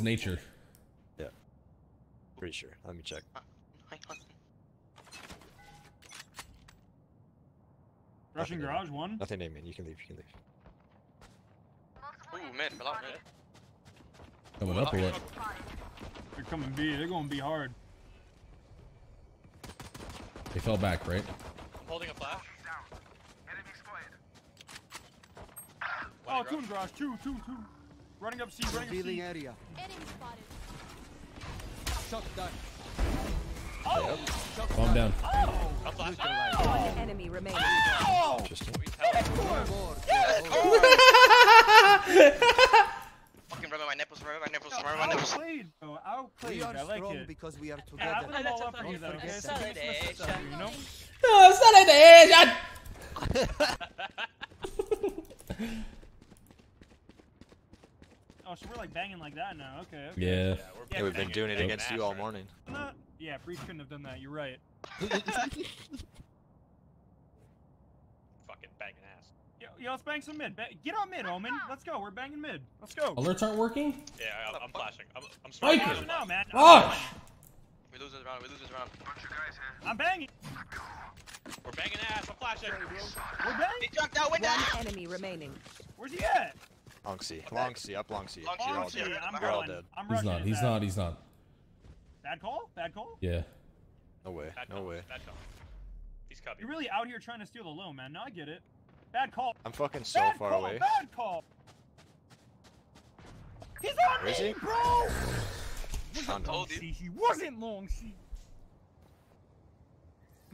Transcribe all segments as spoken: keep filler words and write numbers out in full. It's nature. Yeah. Pretty sure. Let me check. Russian garage one? Nothing named, man. You can leave. You can leave. Ooh, man. A lot, man. Coming up or what? They're coming B. They're going B hard. They fell back, right? I'm holding a flash. Oh, two in garage. Two, two, two. Running up C, running up C. Area. Enemy spotted. Shot done. Oh! Yep. Calm down. Oh! Oh! One enemy remaining. Oh! Interesting. Oh! Fucking rub my nipples, rub my nipples, rub my nipples. Outplayed, bro. Outplayed. I like it. Because we are together. Yeah, I'm all up for you, though, okay? It's not an edge, you know? No, it's not an edge! Oh, so we're like banging like that now, okay. okay. Yeah. Yeah, we're yeah we've been doing it against you all morning. Not, yeah, Breach couldn't have done that, you're right. Fucking banging ass. Yo, yo, let's bang some mid. Ba get on mid, Omen. Let's go, we're banging mid. Let's go. Alerts aren't working? Yeah, I, I'm flashing. I'm, I'm smart. I don't know, man. Gosh! We lose this round, we lose this round. Bunch of guys here. I'm banging. We're banging ass, I'm flashing. We're banging? He jumped out window. One enemy remaining. Where's he at? Long C, long C, up long C. Long C, long C. I'm We're all dead. I'm he's not, he's not, he's not. Bad call? Bad call? Yeah. No way, Bad no call. way. Bad call. He's cubby. You're really out here trying to steal the low, man. Now I get it. Bad call. I'm fucking so bad far call, away. Bad call. He's on Where me, he? bro! He wasn't long C. He wasn't long C.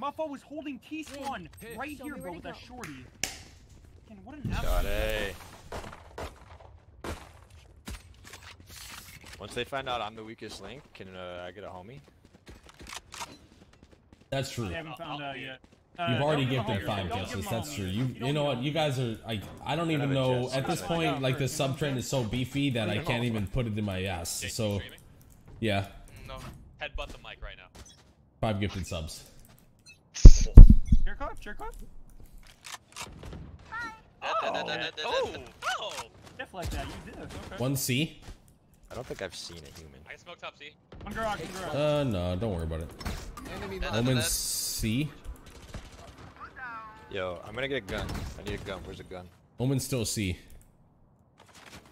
Muffo was holding T spawn right here, bro, with that shorty. Man, what an Shot A. Once they find out I'm the weakest link, can uh, I get a homie? That's true. They haven't found out yet. Uh, You've already given that five guesses. That's true. You you know what? You guys are like I don't even know at this point. Like the sub trend is so beefy that I can't even put it in my ass. So, yeah. No, headbutt the mic right now. Five gifted subs. Jerk off, jerk off. Oh, oh, stuff like that. You did. One C. I don't think I've seen a human. I can smoke top C. One garage, one garage. Uh, no, don't worry about it. Omen C. Yo, I'm gonna get a gun. I need a gun. Where's a gun? Omen's still C.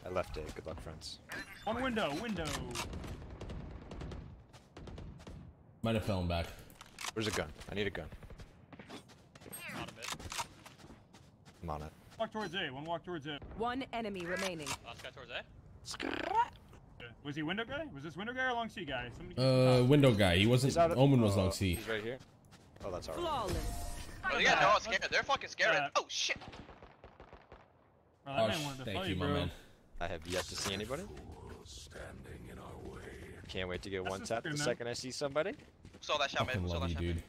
I left it. Good luck, friends. One window, window. Might have fallen back. Where's a gun? I need a gun. I'm on it. I'm on it. Walk towards A. One walk towards A. One enemy remaining. Last guy towards A. Was he window guy? Was this window guy or long C guy? Somebody uh, window guy. He wasn't. Of, Omen was oh, long C. He's right here. Oh, that's alright. Oh, yeah, they're all scared. They're fucking scared. Yeah. Oh shit. Bro, that oh, man wanted to thank you, my man. I have yet to see anybody. In our way. Can't wait to get that's one tap the man. second I see somebody. Saw that shot, man. Saw that shot, dude.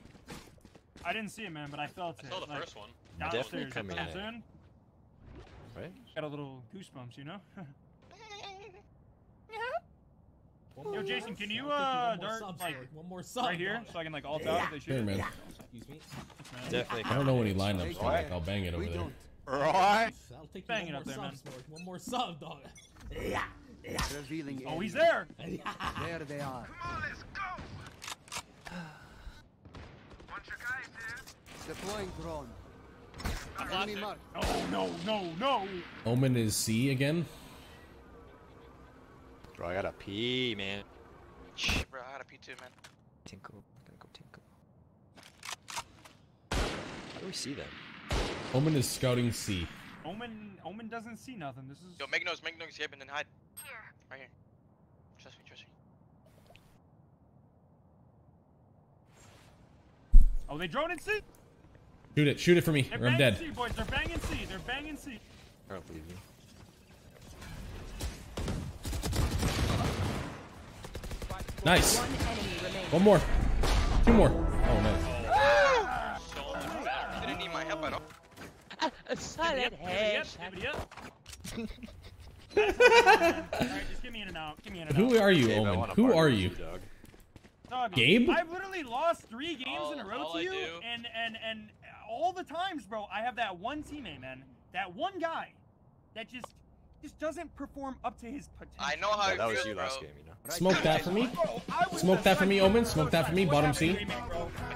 I didn't see it, man, but I felt it. I saw the like, first one. Definitely coming in. in. Right? Got a little goosebumps, you know. Yo, Jason, can you uh, dart like one more sub right here so I can like alt out if they shoot? Here, man. Excuse me. Definitely. I don't know any lineups, but like I'll bang it over there. Right. I'll take bang it up there, man. One more sub, dog. Yeah. Oh, he's there. There they are. Come on, let's go. Bunch of guys there. Deploying drone. Oh no, no, no. Omen is C again. Bro, I gotta pee, man. Shit, bro, I gotta pee too, man. Tinkle, tinkle, tinkle. How do we see them? Omen is scouting C. Omen, Omen doesn't see nothing. This is. Yo, make noise, make noise, yep, and then hide. Here. Right here. Trust me, trust me. Oh, they drone in C. Shoot it, shoot it for me, they're or I'm dead. C, boys. They're banging C, they're banging C. I'll leave you. Nice. One, One more. Two more. Oh, nice. Ah! I didn't need my help at all. A solid head. Who are you, Omen? Hey, Who are you? Dog. Dog, Gabe? I've literally lost three games all, in a row to you. And, and, and all the times, bro, I have that one teammate, man. That one guy that just... just doesn't perform up to his potential. I know how yeah, that was feel, you last bro. game, you know. Smoke that for me. Smoke that for me, Omen. Smoke that for me, bottom C.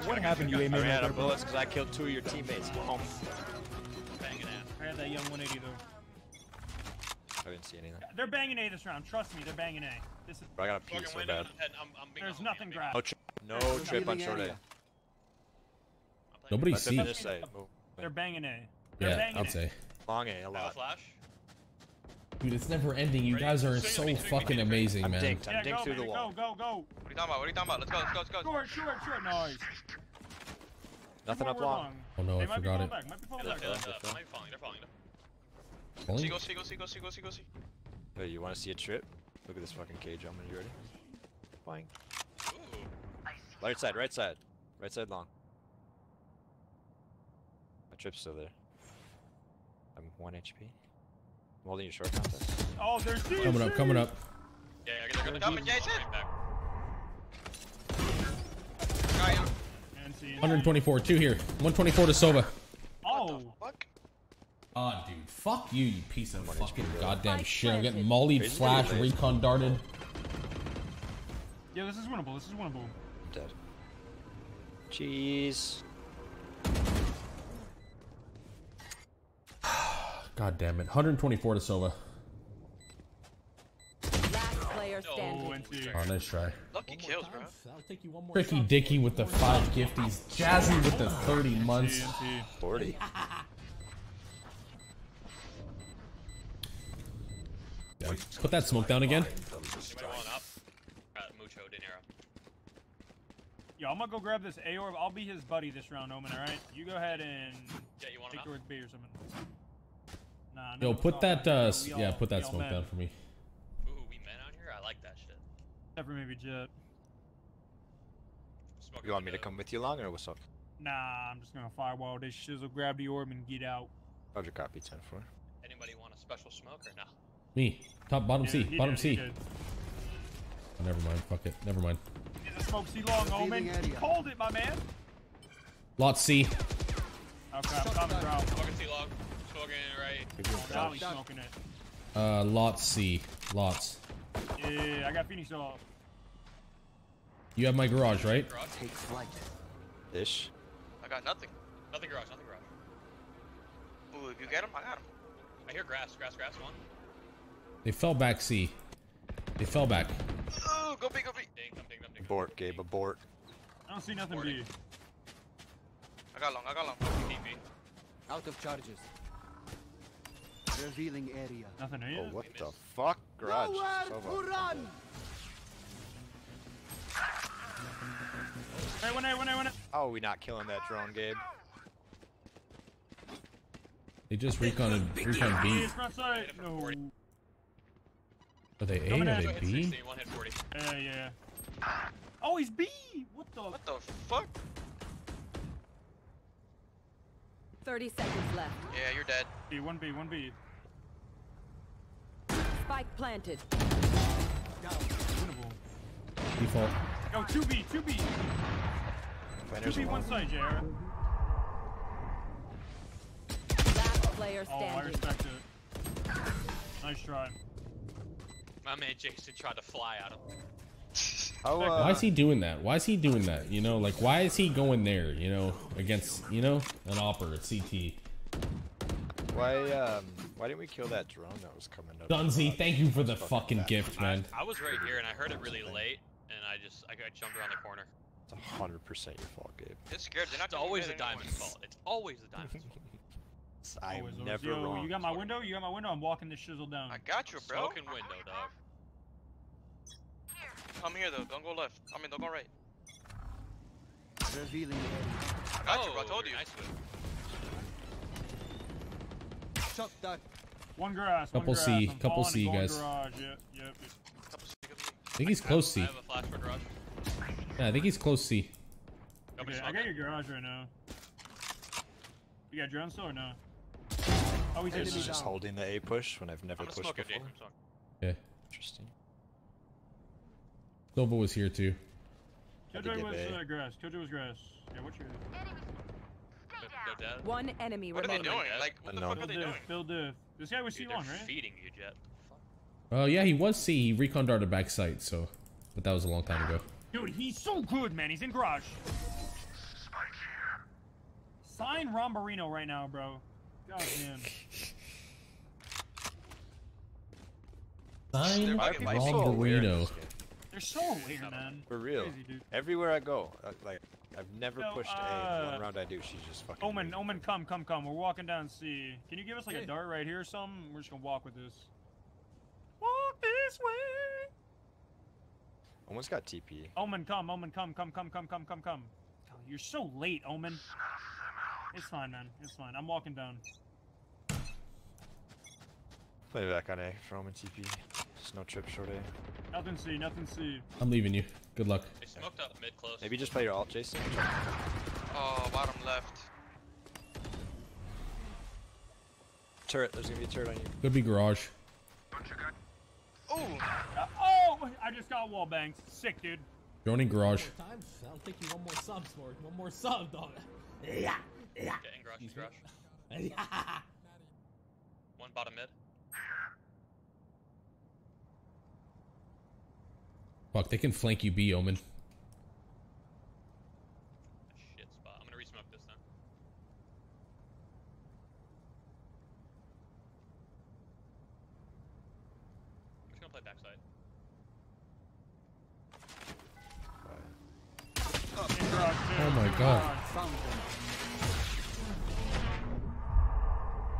What happened, you aim at? I ran out of bullets because I killed two of your teammates. Go home. Banging A. I had that young one eighty though. I didn't see anything. They're banging A this round. Trust me, they're banging A. This is. Bro, I got a piece so bad. I'm, I'm There's nothing grab. No, tri no There's trip on short A. Nobody sees. They're banging A. They're yeah, banging I'll A. say. Long A, a lot. Flash. Dude, it's never ending. You guys are so fucking amazing, man. I'm dinked. I'm dinked through the wall. Go, go, go. What are you talking about? What are you talking about? Let's go, let's go, let's go. Short, short, short. Nice. Nothing up long. Oh no, I forgot it. Might be falling back. They're falling. They're falling. See, go, see, go, see, go, see, go, see, go, see. Hey, you want to see a trip? Look at this fucking cage. I'm in. You ready? Flying. Right side, right side. Right side long. My trip's still there. I'm one H P. I'm holding your short contest. Oh, there's D C! Coming up, coming up. Yeah, they're gonna come and Jason! one twenty-four, two here. one twenty-four to Sova. Oh, fuck. Oh, dude. Fuck you, you piece of fucking goddamn shit. I'm getting mollied, flashed, recon darted. Yeah, this is winnable. This is winnable. I'm dead. Jeez. God damn it. one twenty-four to Sova. Last player standing. Oh, nice try. Lucky kills, bro. I'll take you one more. Tricky Dicky with the five gifties. Jazzy with the thirty months. forty. Yeah, put that smoke down again. Yo, I'm gonna go grab this A orb. I'll be his buddy this round, Omen, alright? You go ahead and yeah, you want take towards B or something. Nah, no, yo, put that, uh, all, yeah, put that smoke men. down for me. Ooh, we men out here? I like that shit. Never maybe Jet. Smoke you want me to come with you long, or what's up? Nah, I'm just gonna firewall this shizzle, grab the orb, and get out. Roger copy, ten four. Anybody want a special smoke, or no? Me. Top, bottom yeah, C, bottom did, C. Oh, never mind, fuck it, never mind. He's a smoke C long, Omen. Hold it, my man. Lot C. Okay, I'm coming, bro. Smoking C long. Right. Smoking it. Uh, lot C. Lots. Yeah, I got Phoenix off. You have my garage, right? Garage. Take flight. Ish. I got nothing. Nothing garage, nothing garage. Ooh, if you get him, I got him. I hear grass, grass, grass, one. They fell back C. They fell back. Ooh, go big, go big. Abort, Gabe, abort. I don't see nothing Aborting. B. I got long, I got long. Out of charges. Revealing area. Nothing here. Oh, what the fuck? Garage. Run. Hey, one, hey, one, hey, one. How are we not killing that drone, Gabe? They just recon recon B. No. Are they A? Are they B? Yeah, yeah. Oh, he's B. What the? What the fuck? thirty seconds left. Yeah, you're dead. B, one B, one B. Spike planted. No, winnable. Default. Yo, two B, two B. Two B, one side, Jared. Last player standing. Oh, I respect it. Nice try. My man Jason tried to fly at him. Oh, uh, why is he doing that? Why is he doing that? You know, like, why is he going there? You know, against, you know, an opera, a C T. Why, um, why didn't we kill that drone that was coming up? Dunzy, thank you for the fucking, fucking gift, man. I, I was right here and I heard it really late, and I just, I, I jumped around the corner. It's a hundred percent your fault, Gabe. It's scared. They're not it's always the diamond's fault. It's always the diamond's fault. I'm always, never yo, wrong. You got my window. You got my window. I'm walking this shizzle down. I got you, bro. Broken window, dog. Come here though, don't go left. I mean, don't go right. Revealing I got oh, you, bro. I told you. Nice Shut that. One grass. Couple one grass. C, I'm couple C, guys. Garage. Yep, yep. Couple C, couple C. I think he's close I have, C. I have a flash for garage. Yeah, I think he's close C. Okay, I got your garage right now. You got drone still or no? Oh, he's just, just holding the A push when I've never pushed before. It, yeah. Interesting. Sova was here too. Killjoy was uh, grass. Killjoy was grass. Yeah, what's your name? One enemy. What are they doing? Like, what the fuck are they doing? Build diff. This guy was C one, right? Feeding you, Jet. Uh, yeah, he was C. He recon darted back sight, so. But that was a long time ago. Dude, he's so good, man. He's in garage. Spike here. Sign Rombarino right now, bro. God damn. Sign Rombarino. So they're so weird, man. For real. Crazy, everywhere I go, I, like I've never so, pushed uh, A. One round I do, she's just fucking. Omen, crazy. Omen, come, come, come. We're walking down C. Can you give us like hey. a dart right here or something? We're just gonna walk with this. Walk this way. Omen's got T P. Omen, come, Omen, come, come, come, come, come, come, come. Oh, you're so late, Omen. It's fine, man. It's fine. I'm walking down. Play back on A for Omen T P. Just no trip short A. Nothing C, nothing C. I'm leaving you. Good luck. They smoked up mid close. Maybe just play your alt, Jason. Oh, bottom left. Turret. There's gonna be a turret on you. Could be garage. Ooh. Uh, oh! I just got wall banged. Sick, dude. Joining garage. I'll take you one more sub, Sport. One more sub, dog. Yeah. Yeah. Getting garage. He's garage. Yeah. One bottom mid. Fuck, they can flank you B, Omen. A shit spot. I'm gonna re-smoke this then. I'm just gonna play backside. Oh, oh my god.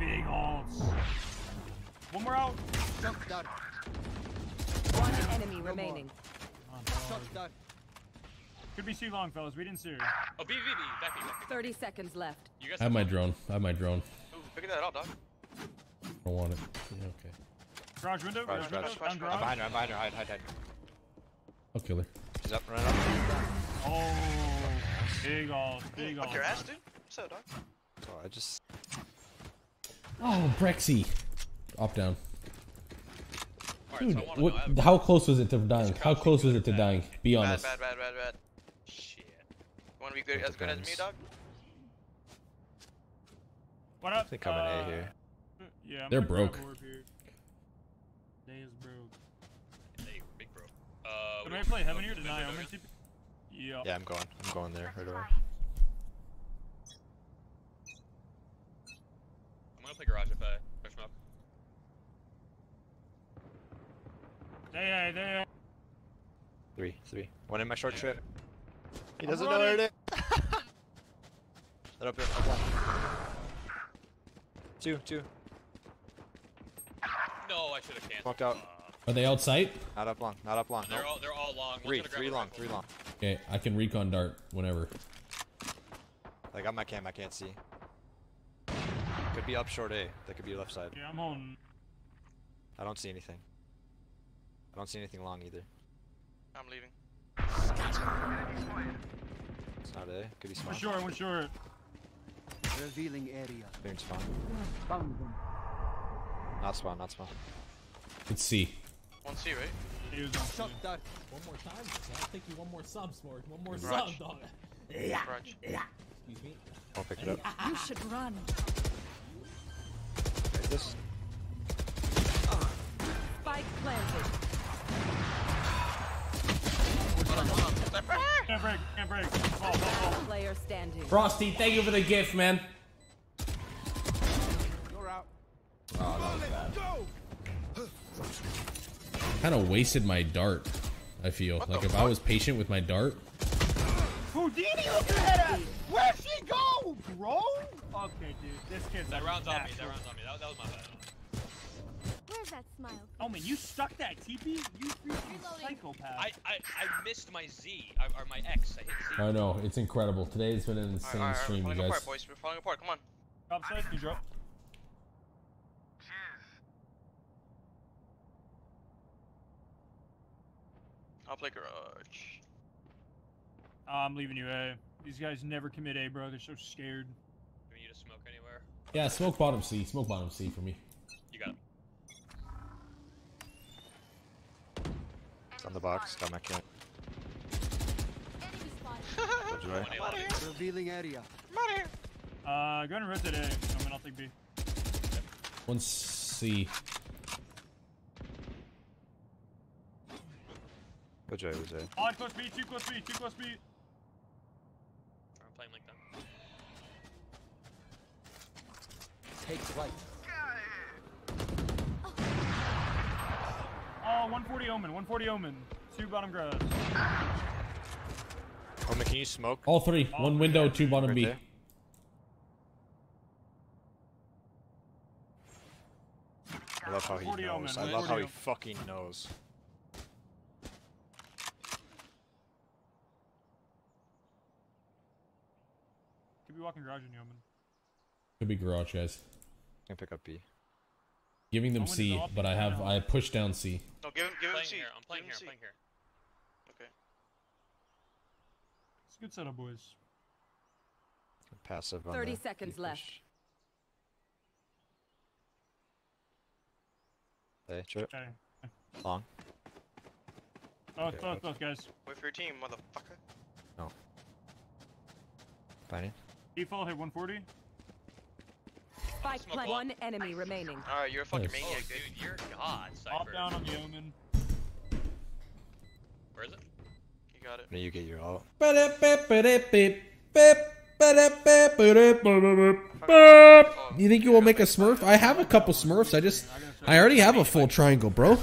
Big alts. One more out. Jump down. One enemy remaining. Could be too long, fellas. We didn't see her. Oh, B V B. Back here, back here. thirty seconds left. You guys I have my drone. I have my drone. Ooh, pick that up, dog. I don't want it. Yeah, okay. Garage window. Garage, garage, garage, garage. I'm garage. behind her. I'm behind her. Hide, hide, hide. I'll kill her. She's up, right up. Oh, big off, big off. Look your ass, dude. What's up, dog? Oh, I just. Oh, Brexy. Op down. Dude, so what, how close was it to dying? How close was it to dying? Be honest. Bad, bad, bad, bad, bad. Shit. You wanna be good, as good as me, dog? What up? They come in A here. Yeah, I'm they're broke. Here. They is broke. They were big broke. Uh, Can I play heaven here tonight? I'm gonna keep. Yeah. Yeah, I'm going. I'm going there. Right over. I'm gonna play garage if I push him up. They, they, they. Three, three. One in my short trip. He doesn't know where it is. That up here. Two, two. No, I should have canceled. Walked out. Are they outside? Not up long. Not up long. They're nope. all, they're all long. Three, three long, three long. Okay, I can recon dart whenever. Like on my cam, I can't see. Could be up short A. That could be left side. Yeah, I'm on. I don't see anything. I don't see anything long either. I'm leaving. It's not A. Could be spawn. One short, one short. Revealing area. They're in spawn. Found them. Not spawn, not spawn. It's C. One C, right? He was on C. One more time. I'll take you one more sub, Sport. One more Brunch. sub, dog. Yeah. Yeah. Excuse me. I'll pick it up. You should run. Is this? Oh. Spike planted. Can't break, can't break. Oh, oh, oh. Frosty, thank you for the gift, man. You're out. Oh, that was bad. Kind of wasted my dart, I feel. What like if fuck? I was patient with my dart. Houdini, look at her! Where'd she go, bro? Okay, dude, this kid's that round's on me. That round's on me. That, that was my bad. Where's that smile? Oh man, you suck that T P. You freaking psychopath. I, I I missed my Z I, or my X. I hit Z. I know, it's incredible. Today has been an insane all right, all right, stream, we're you guys. Apart, boys. We're falling apart. Come on. Top side, you drop. I'll play garage. Uh, I'm leaving you A. These guys never commit A, bro. They're so scared. Do we need to smoke anywhere? Yeah, smoke bottom C. Smoke bottom C for me. You got him. On the box, got my camp. Revealing area. Uh, go ahead and rotate A. I'll take B. Once. see. Go Jay, go Jay. One close B, two close B, two close B. I'm playing like that. Take flight. Oh, one forty Omen, one forty Omen. Two bottom grass. Omen, can you smoke? All three. All One three. window, two bottom right B. There. I love how he knows. Omen. I love how he fucking knows. Could be walking garage in Yeoman. Could be garage, guys. Can pick up B. Giving them Omen C, but I have I pushed down C. No, give him, give him C. Here. I'm playing give here. I'm playing here. Okay. It's a good setup, boys. Passive. On Thirty seconds B left. Push. Hey, trip. Okay. Long. Oh, okay, close, close, guys. Wait for your team, motherfucker. No. Fighting. Default hit one forty. Spike plant. One enemy remaining. Alright, you're a fucking nice. maniac, dude. Oh, you're god, Cypher. Pop down on the Omen. Where is it? You got it. Now you get your ult. You think you will make a smurf? I have a couple smurfs. I just, I already have a full triangle, bro.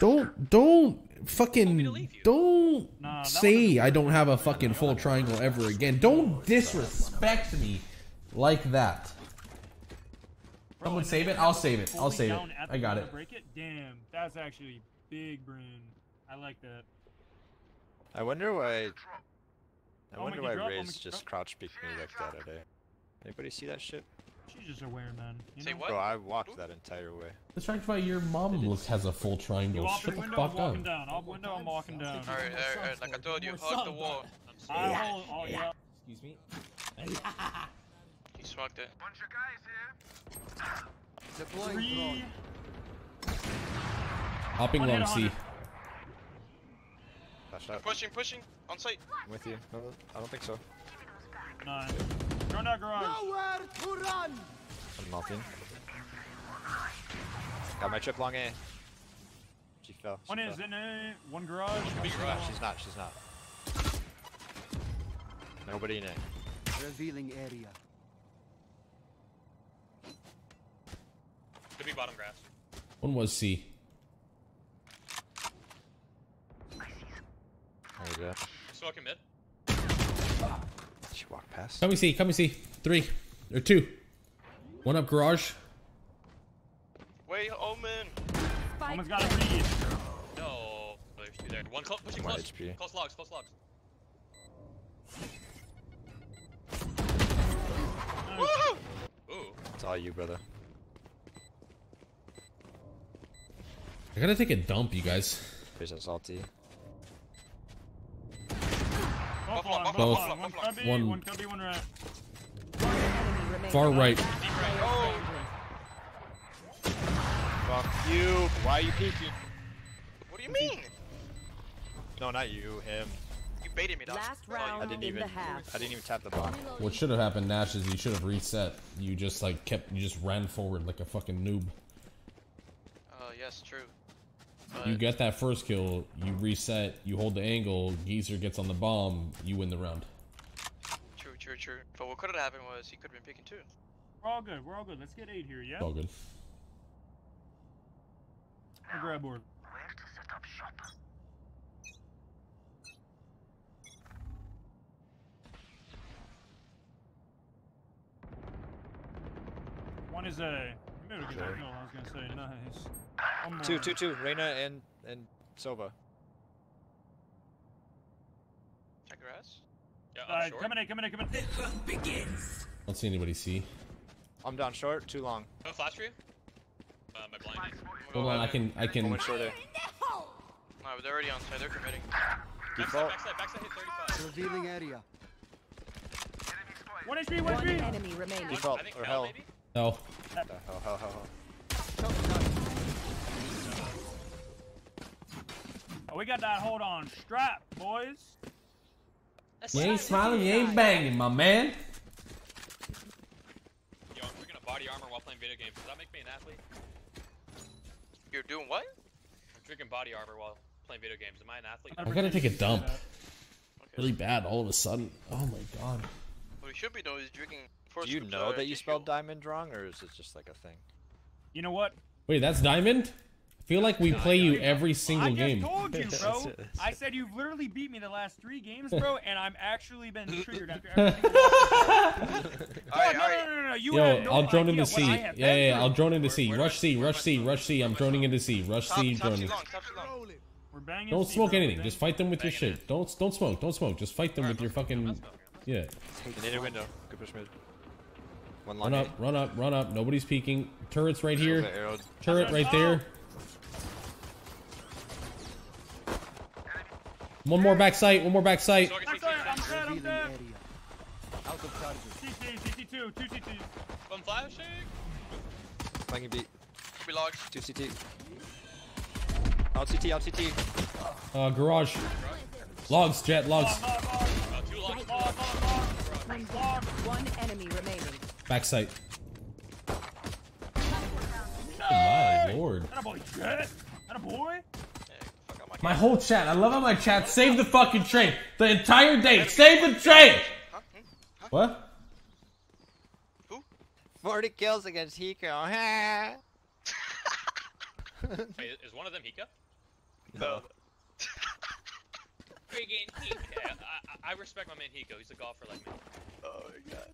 Don't, don't fucking, don't say I don't have a fucking full triangle ever again. Don't disrespect me like that. Someone save it. I'll save it. I'll save it. I got it. Damn, that's actually big, Bryn. I like that. I wonder why. I oh, wonder why Ray's just crouch peeked me like that today. Anybody see that shit? She's just aware, man. You Say know? what? Bro, I walked that entire way. Let's try to find your mom looks has a full triangle. Shut the fuck up. I'm window, I'm walking down. Alright, alright, like I told you, hug the wall. I'm sorry. Yeah. Oh, yeah. Excuse me. He smoked it. Bunch of guys here. Deploying. Hopping long C. Pushing, pushing, on site. I'm with you. No, I don't think so. Nine. Run out garage. Nowhere to run. I'm melting. Got my trip long A. She fell. She one fell. is in A. One garage. One she's, garage. she's not. She's not. Nobody in A. Revealing area. Could be bottom grass. One was C. There you go. She's walking mid. Ah, she walked past. Come and see, come and see. Three. Or two. One up garage. Wait, Omen. Omen's got a lead. No. There's two there. One close, pushing close. H P. Close logs, close logs. Woohoo! Ooh. It's all you, brother. I gotta take a dump, you guys. There's a salty. Both. Both. One, cubby, one. one, cubby, one right. Far right. Oh. Fuck you. Why are you peeking? What do you mean? No, not you. Him. You baited me, dog. I didn't even. I didn't even tap the bomb. What should have happened, Nash, is you should have reset. You just like kept. You just ran forward like a fucking noob. Oh uh, yes, true. But you get that first kill, you reset, you hold the angle, Geezer gets on the bomb, you win the round. True, true, true. But what could have happened was he could have been picking two. We're all good, we're all good. Let's get eight here, yeah? It's all good. I'll grab board. Where to set up shop? One is a... Maybe we sure. I was gonna say, nice. Two, two, two. Reyna and and Sova. Check your ass. Yeah, uh, short. Come in, come in, come in. The hunt begins. I don't see anybody see. I'm down short. Too long. No flash for you. Uh, my blind. Hold on, I can, I can. Alright, no, but they're already on side. They're committing. Backside, backside, backside. Hit thirty-five. Revealing area. One H P, one H P. Enemy remaining. Default or hell? No. Hell, hell, hell, hell. Oh, we got that hold on strap, boys. You ain't smiling, you ain't banging, my man. Yo, we're gonna body body armor while playing video games. Does that make me an athlete? You're doing what? I'm drinking body armor while playing video games. Am I an athlete? I gotta take a dump. Okay. Really bad all of a sudden. Oh my god. What you should be doing is drinking... Do you know that you spelled diamond wrong, or is it just like a thing? You know what? Wait, that's diamond? I feel like we play you every single game. I told you, bro. I said you've literally beat me the last three games, bro, and I'm actually been triggered after everything. No, no, no, no, you have no idea what I have been through. Yo, I'll drone into C. Yeah, yeah, I'll drone into C. Rush C, rush C, rush C. I'm droning into C. Rush C, droning. Don't smoke anything. Just fight them with your shit. Don't, don't smoke. Don't smoke. Just fight them with your fucking. Yeah. Another window. Good push mid. Run up, run up, run up. Nobody's peeking. Turret's right here. Turret right there. One more back sight. One more back sight. I'm dead. I'm dead. C T, C T two. two C T. One flashing. Flanking beat. We locked. two C T. Out C T, out C T. Uh, garage. Logs, Jet, logs. Two logs. One enemy remaining. Back sight. No! Oh my lord. That a boy, Jet. That a boy? My whole chat. I love how my chat saved the fucking train. The entire day. Save the train! Huh? Huh? What? Who? forty kills against Hiko. Wait, is one of them Hiko? No. Friggin' Hiko. I, I respect my man Hiko. He's a golfer like me. Oh my god.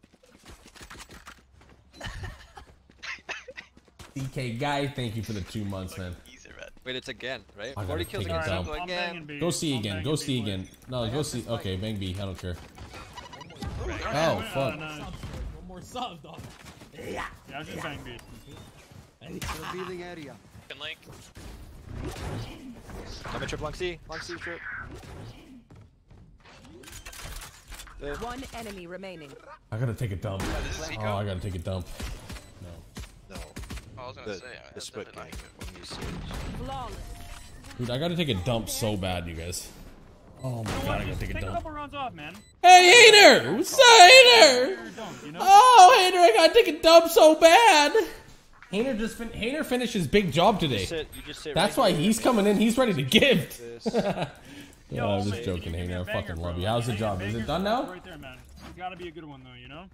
D K guy, thank you for the two months, man. Wait, it's again, right? forty kills again. Go see again. Go see again. No, go see. Okay, bang B. I don't care. Oh fuck. One more sub, dog. Yeah. Yeah, I should bang B. Revealing area. Link. I'm a trip long C. Long C trip. One enemy remaining. I gotta take a dump. Oh, I gotta take a dump. No. No. I was gonna the, say, I the split game. Dude, I gotta take a dump so bad, you guys. Oh my god, I gotta take a dump. Hey, Hater! What's up, Hater? Oh, Hater, I gotta take a dump so bad! Hater just fin Hater finished his big job today. That's why he's coming in, he's ready to give. No, oh, I'm just joking, Hater. I fucking love you. How's the job? Is it done now? Right there, man. It's gotta be a good one, though, you know?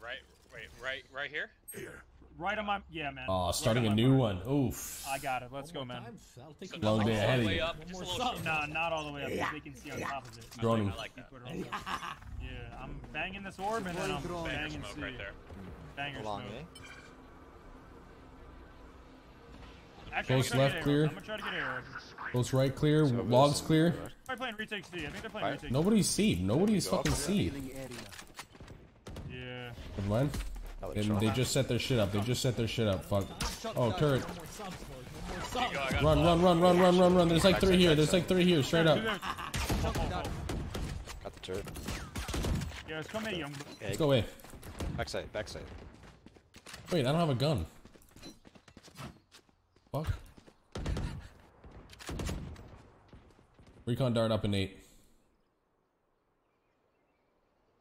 Right, wait, right, right here? Here. Right on my, yeah, man. Oh, starting right a new part. One. Oof. I got it. Let's go, man. So long day ahead of you. Nah, not all the way up. Yeah. They can see on top of it. Droning. I like that. Yeah, I'm banging this orb and then I'm Banger banging smoke right there. Banger smoke. Actually, close left clear. Close right clear. So Logs clear. They're playing retake C. I think they're playing retake C. Nobody's C. Nobody's fucking C. Yeah. Good line. And they just set their shit up. They just set their shit up. Fuck. Oh, turret. Run, run, run, run, run, run, run. There's like three here. There's like three here. Straight up. Got the turret. Yeah, it's coming, young. Let's go away. Backside, backside. Wait, I don't have a gun. Fuck. Recon dart up in eight.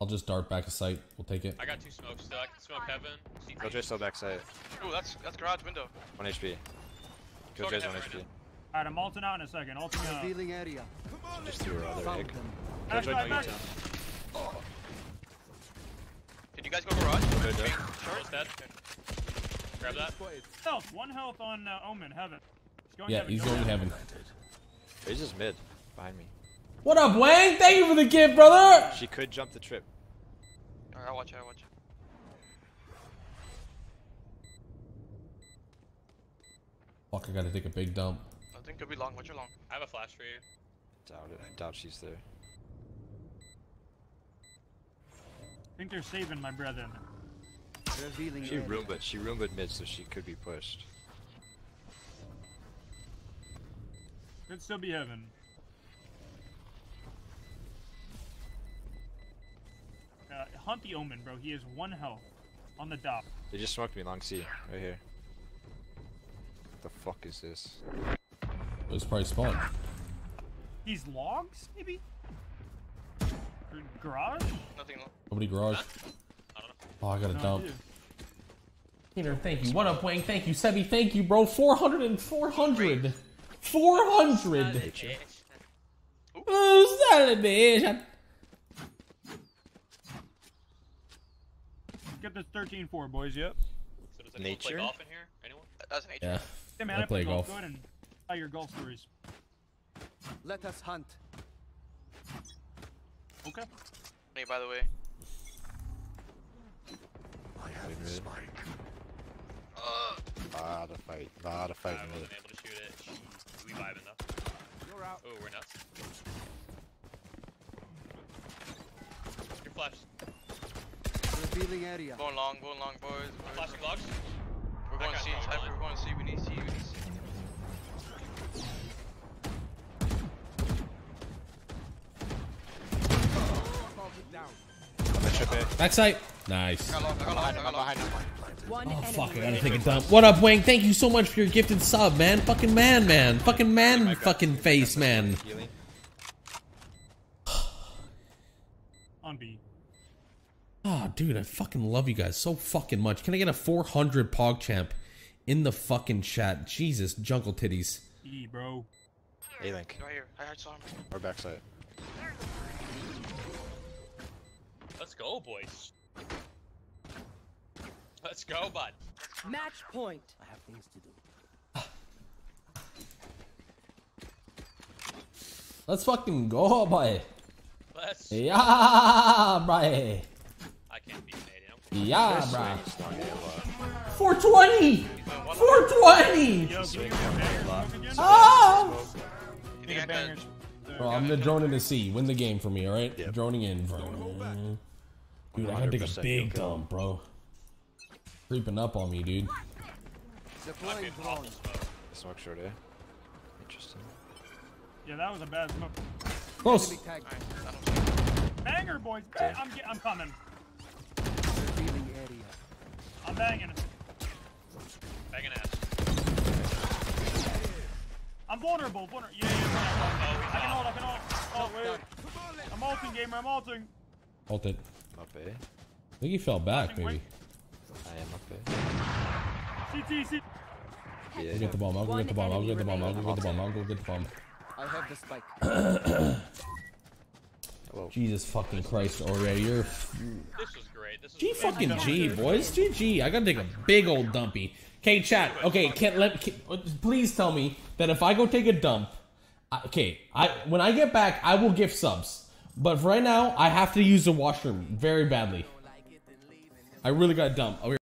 I'll just dart back to sight. We'll take it. I got two smokes still. I can smoke heaven. Killjoy's still back sight. Ooh, that's that's garage window. One H P. Killjoy's one H P. Alright, I'm ulting out in a second. Ulting out. Revealing area. Just threw her other egg. Killjoy, no U-turn. Can you guys go garage? Killjoy. Short's dead. Grab that. Health. One health on uh, Omen. Heaven. Yeah, he's going to heaven. He's just mid. Behind me. What up, Wang? Thank you for the gift, brother! She could jump the trip. Alright, I'll watch it, I'll watch it. Fuck, I gotta take a big dump. I think it'll be long, watch your long. I have a flash for you. Doubt it, I doubt she's there. I think they're saving my brethren. She roomba, she roomba mid, so she could be pushed. Could still be heaven. Uh, hunt the Omen, bro. He has one health on the dot. They just smoked me, long C, right here. What the fuck is this? It was probably spawned. These logs, maybe? Garage? Nothing. Nobody garage. I don't know. Oh, I got a no, dump. Dude. You know, thank you. What up, Wang? Thank you, Sebi. Thank you, bro. four hundred and four hundred. four hundred. Oh, son of a bitch. Get this thirteen four, boys. Yep. So does anyone play golf in here? Anyone? That doesn't nature. Yeah. Hey, man, I, I play, play golf. Go ahead and tell your golf stories. Let us hunt. Okay. Hey, by the way. I have a spike. Uh, not a fight. Not a fight. I wasn't able to shoot it. Jeez. We vibing though. We're out. Oh, we're nuts. Your flash. Revealing area. Going long, going long, boys. boys. Flashing logs. We're going to see. We're going to see. We need to see. We need to see. Backside. Nice. Oh fuck, I gotta take a dump. What up, Wang? Thank you so much for your gifted sub, man. Fucking man, man. Fucking man, fucking face, man. On B. Ah, dude, I fucking love you guys so fucking much. Can I get a four hundred PogChamp in the fucking chat? Jesus, Jungle Titties. E, bro. Hey, Link. Right here. I heard something. Or backside. Let's go, boys. Let's go, bud. Match point. I have things to do. Let's fucking go, boy. Let's. Yeah, boy. I can't be Canadian. Yeah, bro. four twenty. four twenty. Oh. Bro, I'm the drone in the sea. Win the game for me, all right? Yep. Droning in, bro. Dude, I'm gonna take a big dump, bro. Creeping up on me, dude. Smoke short, eh? Interesting. Yeah, that was a bad smoke. Close! Banger, boys! Bang. I'm, I'm coming. I'm banging it. Banging ass. I'm vulnerable, vulnerable. Yeah, yeah, yeah. I can hold, I can hold. Oh, wait. I'm ulting, gamer, I'm ulting. Ulted. Up A. I think he fell back, maybe. I am up A. C T, C T. Yeah, I'll get the bomb, I'll go get the bomb, I'll get the bomb, I'll go get the bomb, I'll go get the bomb. I have the spike. Jesus fucking Christ already, you're... This was great. This was G fucking G, boys. G G. I gotta take a big old dumpy. Okay, chat, okay, can't let... Can, please tell me that if I go take a dump... I, okay, I when I get back, I will gift subs. But for right now, I have to use the washroom very badly. I really got dumped.